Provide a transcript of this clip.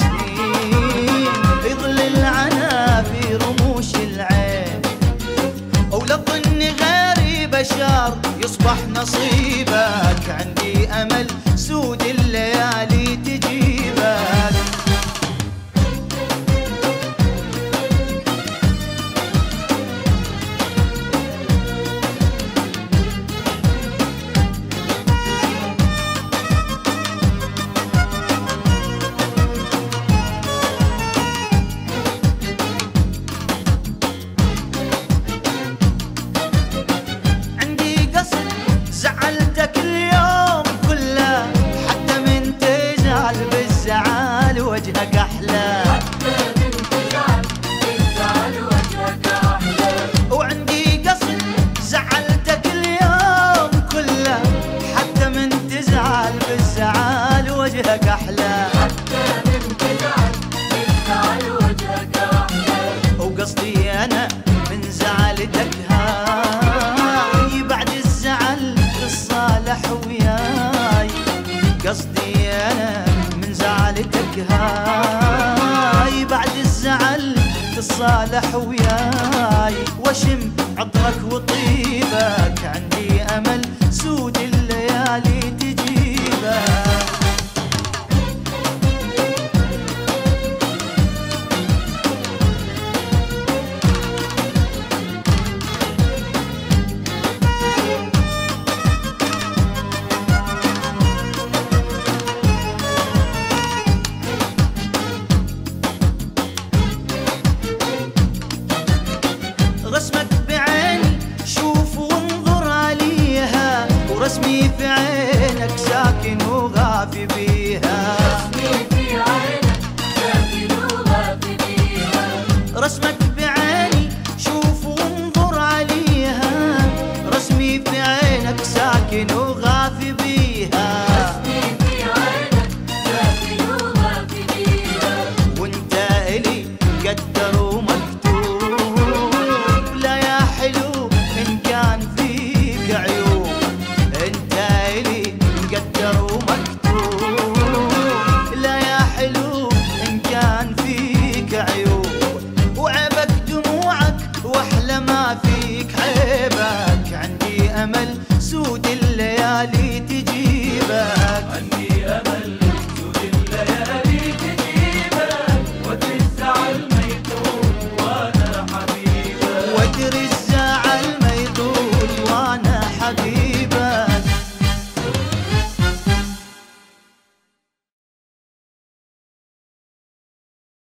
سنين يظل العنا في رموش العين، أولى الظن غيري بشر يصبح نصيبك. عندي أمل سود الليالي تجيبك. وجهك أحلى حتى تزعل تزعل وجهك أحلى، وعندي قصد زعلتك اليوم كله حتى من تزعل بالزعل وجهك أحلى حتى تزعل تزعل وجهك أحلى، وقصدي أنا من زعلتك هاي بعد الزعل الصالح وياي، قصدي أنا زعلتك هاي بعد الزعل تصالح وياي، واشم عطرك وطيبك. عندي امل سود الليالي تجيبك. رسمك بعيني شوف وانظر عليها، ورسمي في عيني